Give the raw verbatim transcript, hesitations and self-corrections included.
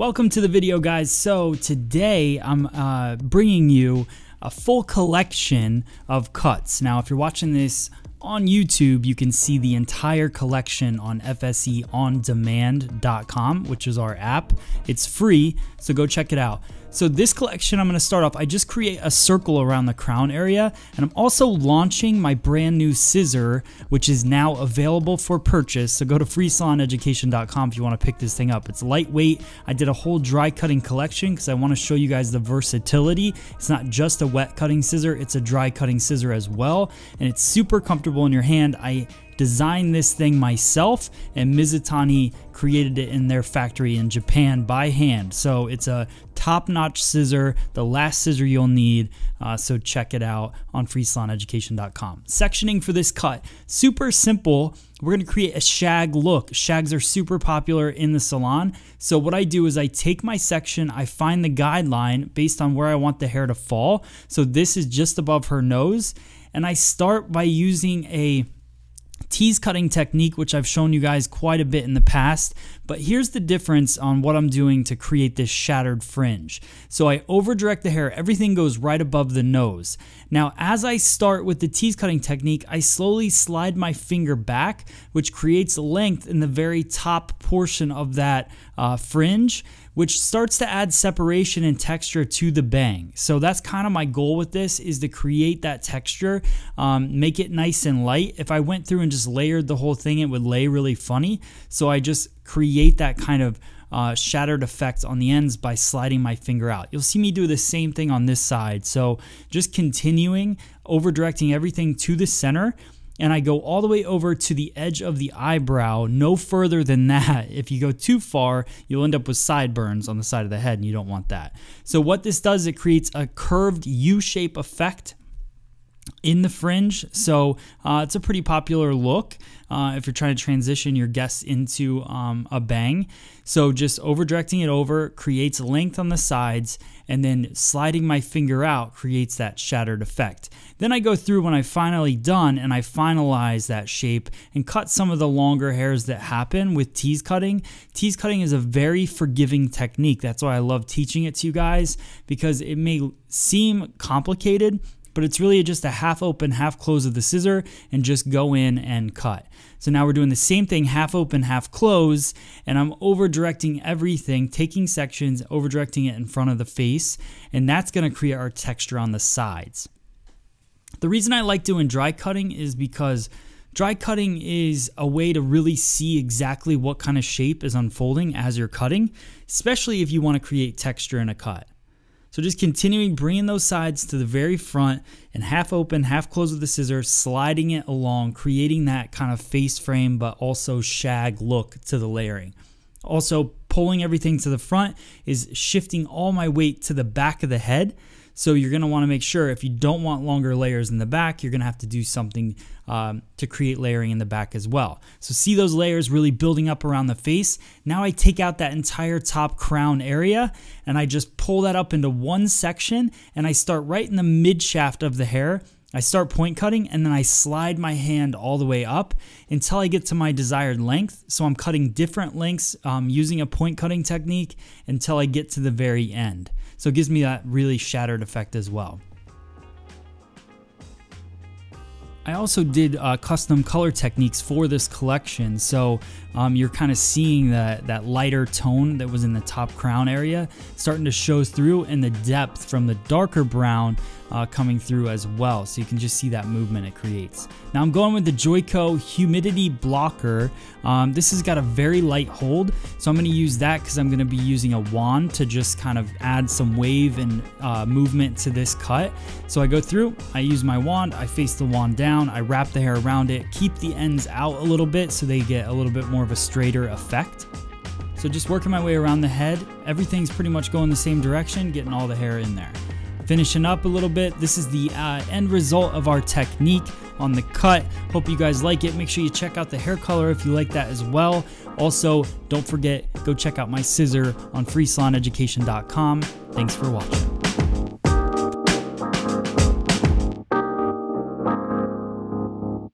Welcome to the video, guys. So today I'm uh, bringing you a full collection of cuts. Now, if you're watching this on YouTube, you can see the entire collection on F S E on demand dot com, which is our app. It's free, so go check it out. So this collection, I'm gonna start off, I just create a circle around the crown area, and I'm also launching my brand new scissor, which is now available for purchase. So go to free salon education dot com if you wanna pick this thing up. It's lightweight. I did a whole dry cutting collection because I wanna show you guys the versatility. It's not just a wet cutting scissor, it's a dry cutting scissor as well, and it's super comfortable in your hand. I designed this thing myself, and Mizutani created it in their factory in Japan by hand. So it's a top-notch scissor, the last scissor you'll need. Uh, so check it out on free salon education dot com. Sectioning for this cut, super simple. We're gonna create a shag look. Shags are super popular in the salon. So what I do is I take my section, I find the guideline based on where I want the hair to fall. So this is just above her nose, and I start by using a tease cutting technique, which I've shown you guys quite a bit in the past, but here's the difference on what I'm doing to create this shattered fringe. So I over direct the hair, everything goes right above the nose. Now, as I start with the tease cutting technique, I slowly slide my finger back, which creates length in the very top portion of that uh, fringe, which starts to add separation and texture to the bang. So that's kind of my goal with this, is to create that texture, um, make it nice and light. If I went through and just layered the whole thing, it would lay really funny. So I just create that kind of uh, shattered effect on the ends by sliding my finger out. You'll see me do the same thing on this side. So just continuing, over directing everything to the center, and I go all the way over to the edge of the eyebrow, no further than that. If you go too far, you'll end up with sideburns on the side of the head, and you don't want that. So what this does, it creates a curved U-shape effect in the fringe. So uh, it's a pretty popular look uh, if you're trying to transition your guests into um, a bang. So just over directing it over creates length on the sides, and then sliding my finger out creates that shattered effect. Then I go through when I finally done, and I finalize that shape and cut some of the longer hairs that happen with tease cutting. Tease cutting is a very forgiving technique. That's why I love teaching it to you guys, because it may seem complicated, but it's really just a half open, half close of the scissor, and just go in and cut. So now we're doing the same thing, half open, half close, and I'm over directing everything, taking sections, over directing it in front of the face, and that's gonna create our texture on the sides. The reason I like doing dry cutting is because dry cutting is a way to really see exactly what kind of shape is unfolding as you're cutting, especially if you wanna create texture in a cut. So just continuing, bringing those sides to the very front, and half open, half close with the scissor, sliding it along, creating that kind of face frame, but also shag look to the layering. Also, pulling everything to the front is shifting all my weight to the back of the head. So you're gonna wanna make sure, if you don't want longer layers in the back, you're gonna have to do something um, to create layering in the back as well. So see those layers really building up around the face. Now I take out that entire top crown area, and I just pull that up into one section, and I start right in the mid shaft of the hair. I start point cutting, and then I slide my hand all the way up until I get to my desired length. So I'm cutting different lengths um, using a point cutting technique until I get to the very end. So it gives me that really shattered effect as well. I also did uh, custom color techniques for this collection, so um, you're kind of seeing that, that lighter tone that was in the top crown area starting to show through, and the depth from the darker brown uh, coming through as well, so you can just see that movement it creates. Now I'm going with the Joico Humidity Blocker. Um, this has got a very light hold, so I'm going to use that because I'm going to be using a wand to just kind of add some wave and uh, movement to this cut. So I go through, I use my wand, I face the wand down, I wrap the hair around it, keep the ends out a little bit so they get a little bit more of a straighter effect. So just working my way around the head, everything's pretty much going the same direction, getting all the hair in there. Finishing up a little bit, this is the uh, end result of our technique on the cut. Hope you guys like it. Make sure you check out the hair color if you like that as well. Also, don't forget, go check out my scissor on free salon education dot com. Thanks for watching.